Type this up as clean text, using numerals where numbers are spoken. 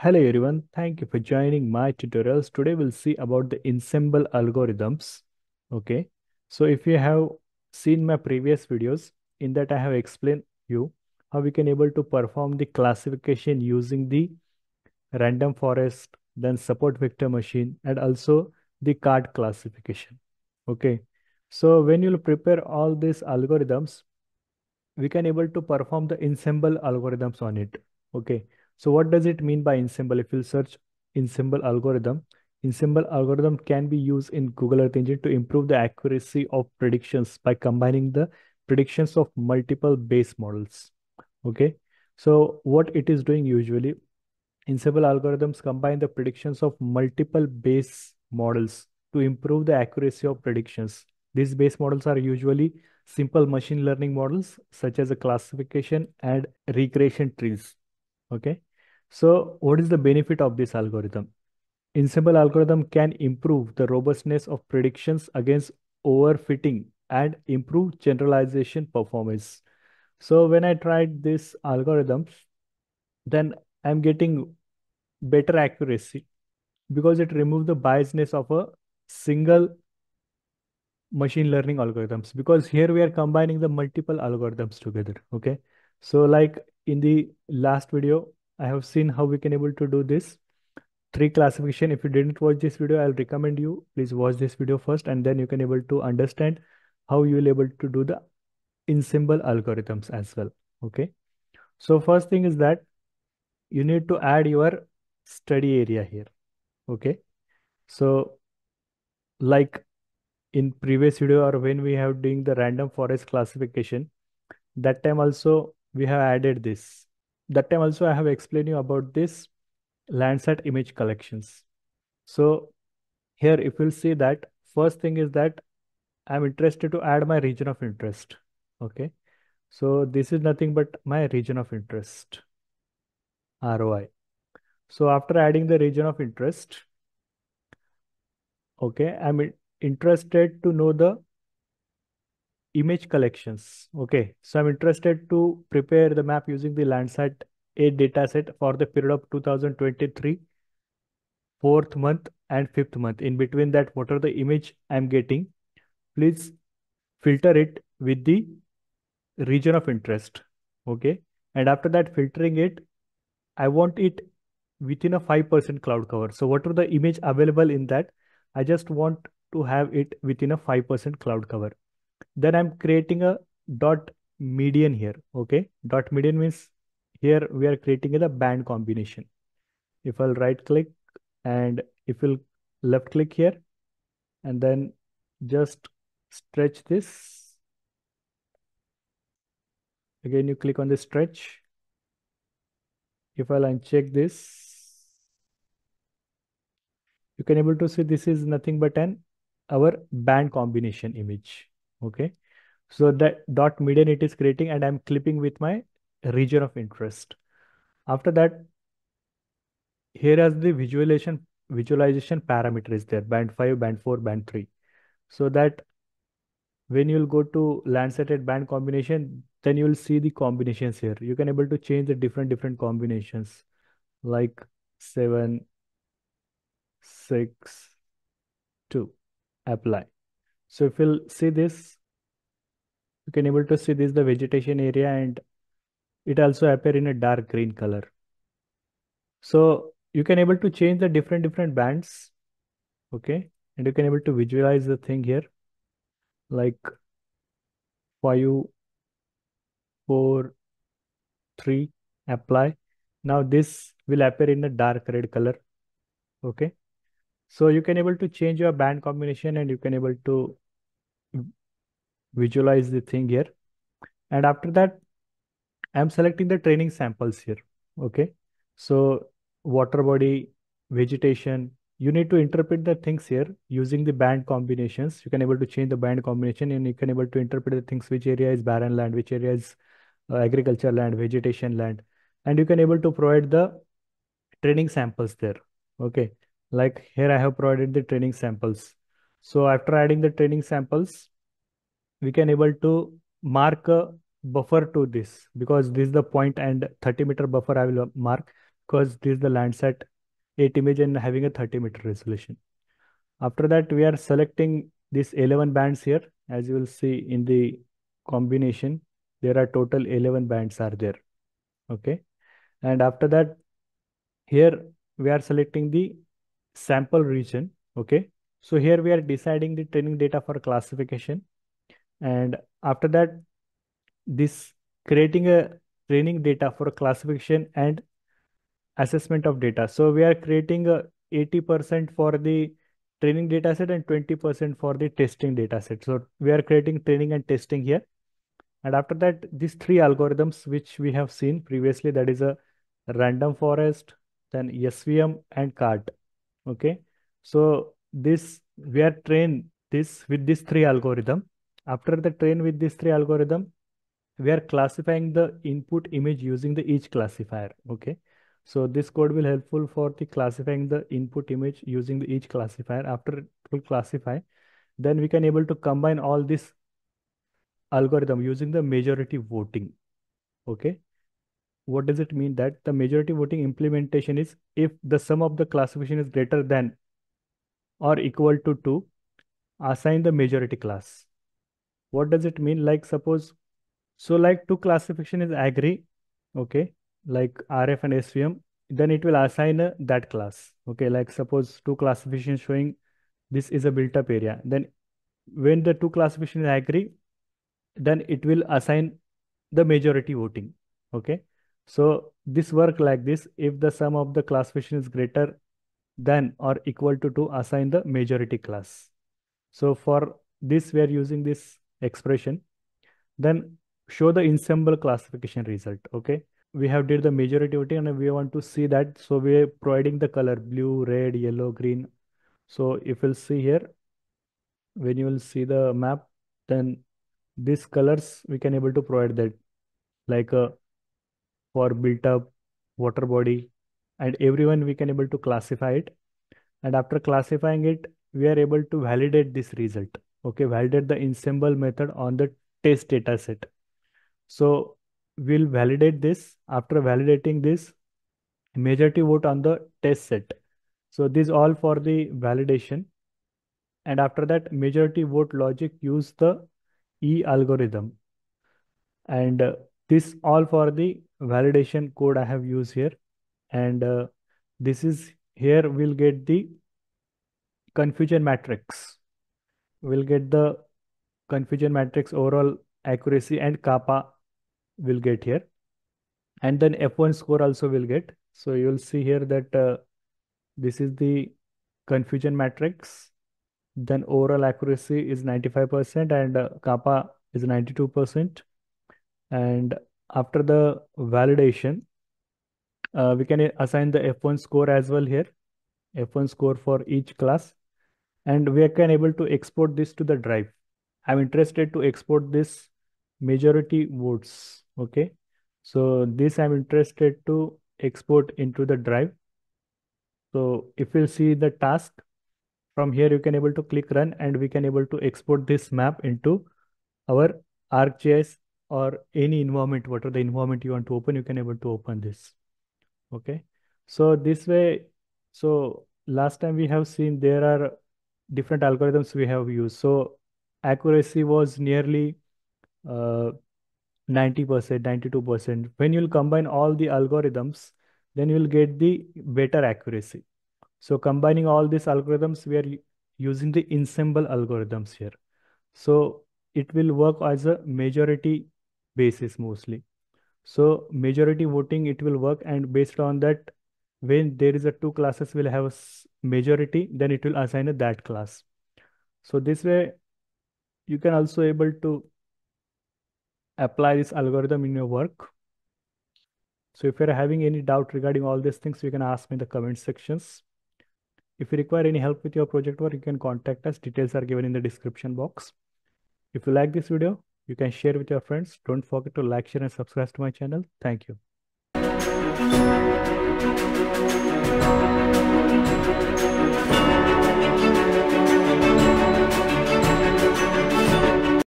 Hello everyone, thank you for joining my tutorials. Today we'll see about the ensemble algorithms. Okay, so if you have seen my previous videos, in that I have explained you how we can able to perform the classification using the random forest, then support vector machine, and also the CART classification. Okay, so when you'll prepare all these algorithms, we can able to perform the ensemble algorithms on it. Okay, so what does it mean by ensemble? If you search ensemble algorithm can be used in Google Earth Engine to improve the accuracy of predictions by combining the predictions of multiple base models. Okay, so what it is doing usually, ensemble algorithms combine the predictions of multiple base models to improve the accuracy of predictions. These base models are usually simple machine learning models such as a classification and regression trees. Okay, so what is the benefit of this algorithm? Ensemble algorithm can improve the robustness of predictions against overfitting and improve generalization performance. So when I tried these algorithms, then I'm getting better accuracy because it removes the biasness of a single machine learning algorithms, because here we are combining the multiple algorithms together. Okay, so like in the last video, I have seen how we can able to do this tree classification. If you didn't watch this video, I'll recommend you please watch this video first, and then you can able to understand how you will able to do the ensemble algorithms as well. Okay, so first thing is that you need to add your study area here. Okay, so like in previous video, or when we have doing the random forest classification, that time also we have added this. That time also I have explained you about this Landsat image collections. So here if you'll see that, first thing is that I'm interested to add my region of interest. Okay, so this is nothing but my region of interest, ROI. So after adding the region of interest, okay, I'm interested to know the image collections. Okay, so I'm interested to prepare the map using the Landsat 8 dataset for the period of 2023, 4th month and 5th month. In between that, what are the image I'm getting? Please filter it with the region of interest. Okay, and after that filtering it, I want it within a 5% cloud cover. So what are the image available in that? I just want to have it within a 5% cloud cover. Then I'm creating a dot median here. Okay, dot median means here we are creating a band combination. If I'll right click and if you'll left click here and then just stretch this. Again, you click on the stretch. If I'll uncheck this, you can able to see this is nothing but our band combination image. Okay, so that dot median it is creating, and I'm clipping with my region of interest. After that, here as the visualization parameter is there, band 5, band 4, band 3. So that when you'll go to Landsat 8 band combination, then you'll see the combinations here. You can able to change the different combinations like 7, 6, 2, apply. So if you'll see this, you can able to see this the vegetation area, and it also appear in a dark green color. So you can able to change the different bands. Okay, and you can able to visualize the thing here like 5, 4, 3, apply. Now this will appear in a dark red color. Okay, so you can able to change your band combination, and you can able to visualize the thing here. And after that, I'm selecting the training samples here. Okay, so water body, vegetation, you need to interpret the things here using the band combinations. You can able to change the band combination, and you can able to interpret the things, which area is barren land, which area is agriculture land, vegetation land, and you can able to provide the training samples there. Okay, like here I have provided the training samples. So after adding the training samples, we can able to mark a buffer to this, because this is the point and 30-meter buffer I will mark, because this is the Landsat 8 image and having a 30-meter resolution. After that, we are selecting these 11 bands here. As you will see in the combination, there are total 11 bands are there. Okay. And after that, here we are selecting the sample region. Okay. So here we are deciding the training data for classification. And after that, this creating a training data for classification and assessment of data. So we are creating a 80% for the training data set and 20% for the testing data set. So we are creating training and testing here. And after that, these three algorithms which we have seen previously, that is a random forest, then SVM and CART. Okay. So this, we are trained this with this three algorithm. After the train with this three algorithm, we are classifying the input image using the each classifier. Okay. So this code will helpful for the classifying the input image using the each classifier. After it will classify, then we can able to combine all this algorithm using the majority voting. Okay. What does it mean? That the majority voting implementation is if the sum of the classification is greater than or equal to 2, assign the majority class. What does it mean? Like suppose, so like two classification is agree. Okay. Like RF and SVM, then it will assign that class. Okay, like suppose two classifications showing this is a built-up area. Then when the two classifications agree, then it will assign the majority voting. Okay, so this work like this: if the sum of the classification is greater than or equal to 2, assign the majority class. So for this, we are using this expression. Then show the ensemble classification result. Okay. We have did the majority voting and we want to see that. So we are providing the color blue, red, yellow, green. So if you'll see here, when you will see the map, then these colors we can able to provide that, like for built up water body, and everyone we can able to classify it. And after classifying it, we are able to validate this result. Okay, validate the ensemble method on the test data set. So we'll validate this. After validating this, majority vote on the test set. So this all for the validation. And after that, majority vote logic use the E algorithm. And this all for the validation code I have used here. And this is here we'll get the confusion matrix. We'll get the confusion matrix, overall accuracy, and kappa will get here, and then F1 score also will get. So you will see here that this is the confusion matrix, then overall accuracy is 95% and kappa is 92%. And after the validation, we can assign the F1 score as well here, F1 score for each class, and we can able to export this to the drive. I'm interested to export this majority votes. Okay, so this I'm interested to export into the drive. So if you'll see the task from here, you can able to click run, and we can able to export this map into our ArcGIS or any environment. Whatever the environment you want to open, you can able to open this. Okay, so this way. So last time we have seen there are different algorithms we have used. So accuracy was nearly 90%, 92%. When you'll combine all the algorithms, then you'll get the better accuracy. So combining all these algorithms, we are using the ensemble algorithms here. So it will work as a majority basis mostly. So majority voting, it will work, and based on that, when there is a two classes will have a majority, then it will assign that class. So this way, you can also able to apply this algorithm in your work. So if you're having any doubt regarding all these things, you can ask me in the comment sections. If you require any help with your project work, you can contact us. Details are given in the description box. If you like this video, you can share with your friends. Don't forget to like, share, and subscribe to my channel. Thank you.